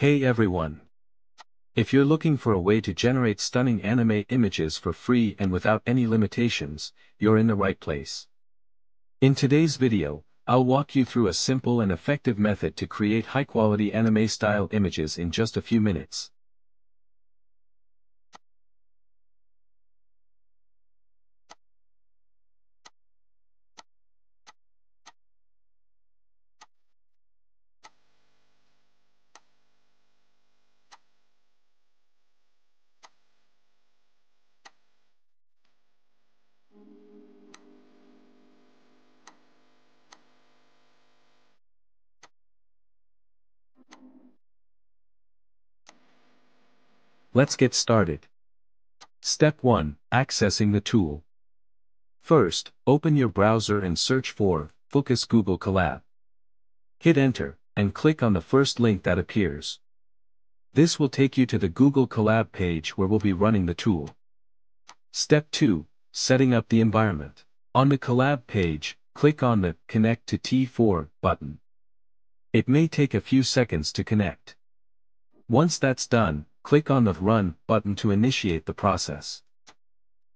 Hey everyone! If you're looking for a way to generate stunning anime images for free and without any limitations, you're in the right place. In today's video, I'll walk you through a simple and effective method to create high-quality anime-style images in just a few minutes. Let's get started. Step 1. Accessing the tool. First, open your browser and search for Fooocus Google Colab. Hit enter, and click on the first link that appears. This will take you to the Google Colab page where we'll be running the tool. Step 2. Setting up the environment. On the Colab page, click on the Connect to T4 button. It may take a few seconds to connect. Once that's done, click on the Run button to initiate the process.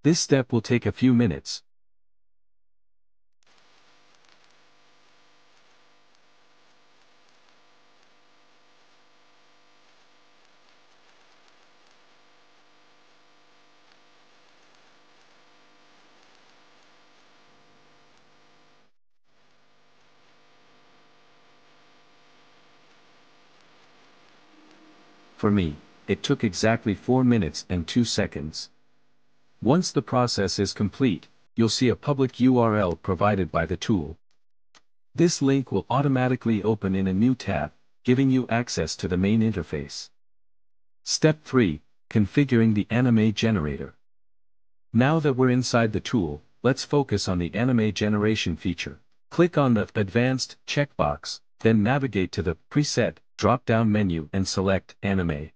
This step will take a few minutes. For me, it took exactly 4 minutes and 2 seconds. Once the process is complete, you'll see a public URL provided by the tool. This link will automatically open in a new tab, giving you access to the main interface. Step 3. Configuring the anime generator. Now that we're inside the tool, let's focus on the anime generation feature. Click on the Advanced checkbox, then navigate to the Preset drop-down menu and select Anime.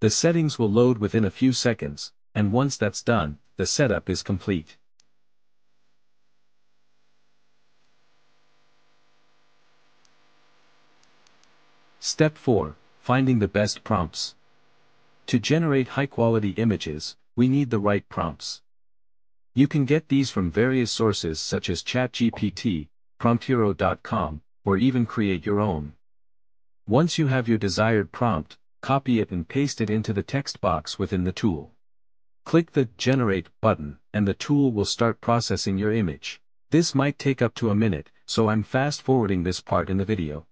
The settings will load within a few seconds, and once that's done, the setup is complete. Step 4. Finding the best prompts. To generate high-quality images, we need the right prompts. You can get these from various sources such as ChatGPT, PromptHero.com, or even create your own. Once you have your desired prompt, copy it and paste it into the text box within the tool. Click the Generate button, and the tool will start processing your image. This might take up to a minute, so I'm fast-forwarding this part in the video.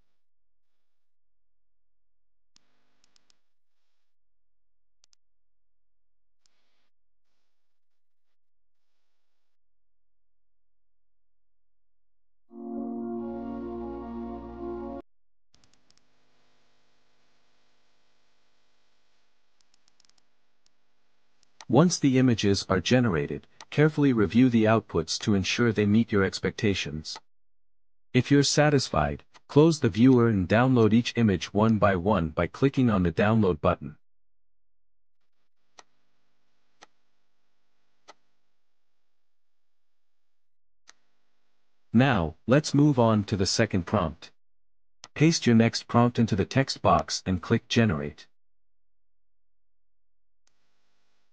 Once the images are generated, carefully review the outputs to ensure they meet your expectations. If you're satisfied, close the viewer and download each image one by one by clicking on the download button. Now, let's move on to the second prompt. Paste your next prompt into the text box and click Generate.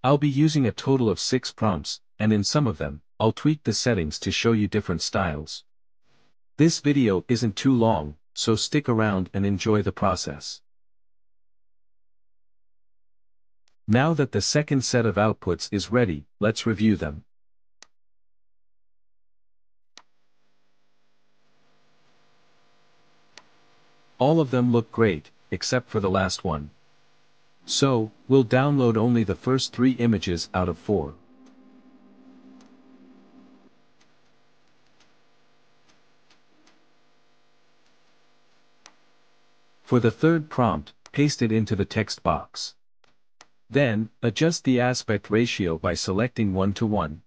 I'll be using a total of 6 prompts, and in some of them, I'll tweak the settings to show you different styles. This video isn't too long, so stick around and enjoy the process. Now that the second set of outputs is ready, let's review them. All of them look great, except for the last one. So, we'll download only the first 3 images out of 4. For the third prompt, paste it into the text box. Then, adjust the aspect ratio by selecting 1:1.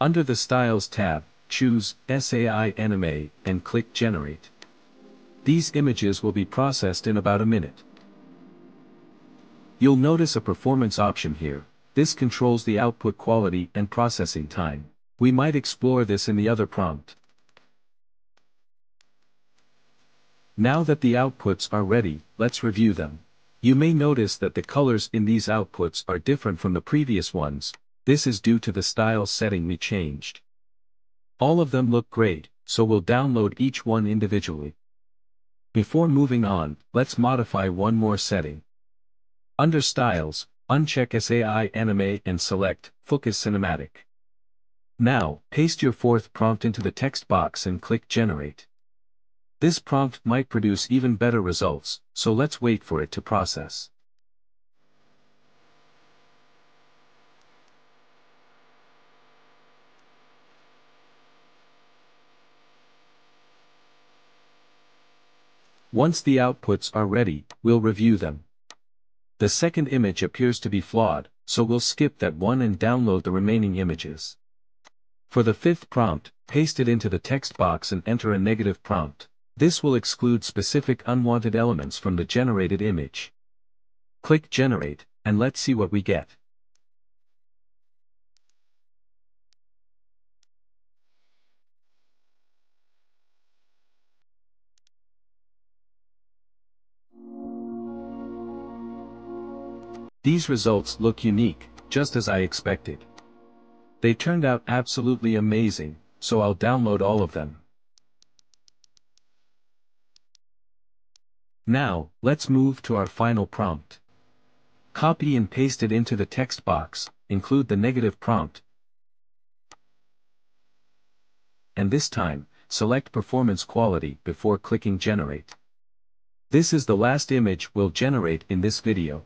Under the Styles tab, choose SAI Anime and click Generate. These images will be processed in about a minute. You'll notice a performance option here. This controls the output quality and processing time. We might explore this in the other prompt. Now that the outputs are ready, let's review them. You may notice that the colors in these outputs are different from the previous ones. This is due to the style setting we changed. All of them look great, so we'll download each one individually. Before moving on, let's modify one more setting. Under Styles, uncheck SAI Anime and select Fooocus Cinematic. Now, paste your fourth prompt into the text box and click Generate. This prompt might produce even better results, so let's wait for it to process. Once the outputs are ready, we'll review them. The second image appears to be flawed, so we'll skip that one and download the remaining images. For the fifth prompt, paste it into the text box and enter a negative prompt. This will exclude specific unwanted elements from the generated image. Click Generate, and let's see what we get. These results look unique, just as I expected. They turned out absolutely amazing, so I'll download all of them. Now, let's move to our final prompt. Copy and paste it into the text box, include the negative prompt, and this time, select Performance Quality before clicking Generate. This is the last image we'll generate in this video.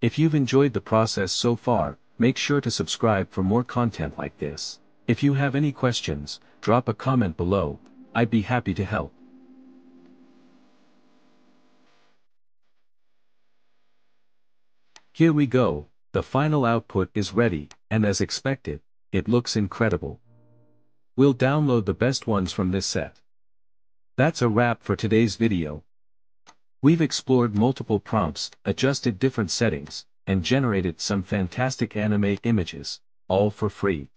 If you've enjoyed the process so far, make sure to subscribe for more content like this. If you have any questions, drop a comment below. I'd be happy to help. Here we go, the final output is ready, and as expected, it looks incredible. We'll download the best ones from this set. That's a wrap for today's video. We've explored multiple prompts, adjusted different settings, and generated some fantastic anime images, all for free.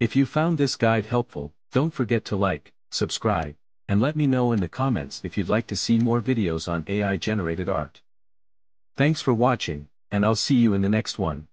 If you found this guide helpful, don't forget to like, subscribe, and let me know in the comments if you'd like to see more videos on AI-generated art. Thanks for watching, and I'll see you in the next one.